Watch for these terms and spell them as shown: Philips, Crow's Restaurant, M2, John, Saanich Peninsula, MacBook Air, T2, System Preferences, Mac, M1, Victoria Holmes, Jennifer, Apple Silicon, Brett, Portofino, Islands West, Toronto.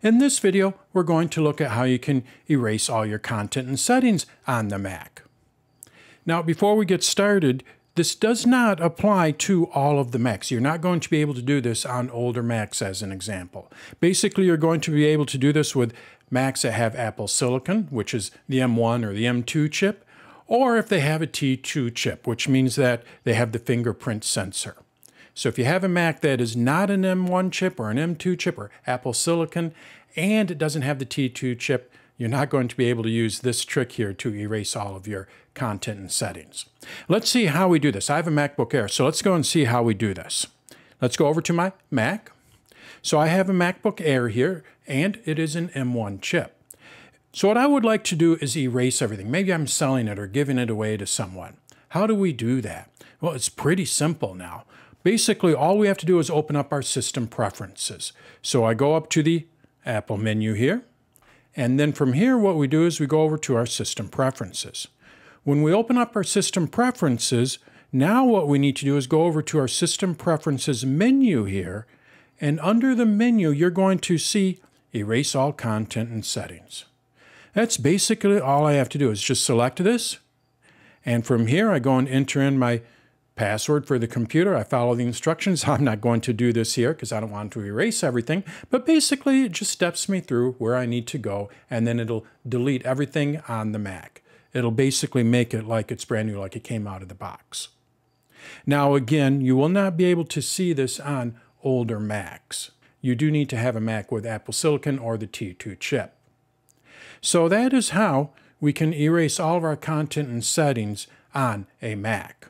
In this video, we're going to look at how you can erase all your content and settings on the Mac. Now, before we get started, this does not apply to all of the Macs. You're not going to be able to do this on older Macs as an example. Basically, you're going to be able to do this with Macs that have Apple Silicon, which is the M1 or the M2 chip, or if they have a T2 chip, which means that they have the fingerprint sensor. So if you have a Mac that is not an M1 chip or an M2 chip or Apple Silicon, and it doesn't have the T2 chip, you're not going to be able to use this trick here to erase all of your content and settings. Let's see how we do this. I have a MacBook Air, so let's go and see how we do this. Let's go over to my Mac. So I have a MacBook Air here, and it is an M1 chip. So what I would like to do is erase everything. Maybe I'm selling it or giving it away to someone. How do we do that? Well, it's pretty simple now. Basically, all we have to do is open up our System Preferences. So I go up to the Apple menu here. And then from here, what we do is we go over to our System Preferences. When we open up our System Preferences, now what we need to do is go over to our System Preferences menu here. And under the menu, you're going to see Erase All Content and Settings. That's basically all I have to do is just select this. And from here, I go and enter in my password for the computer. I follow the instructions. I'm not going to do this here because I don't want to erase everything, but basically it just steps me through where I need to go, and then it'll delete everything on the Mac. It'll basically make it like it's brand new, like it came out of the box. Now again, you will not be able to see this on older Macs. You do need to have a Mac with Apple Silicon or the T2 chip. So that is how we can erase all of our content and settings on a Mac.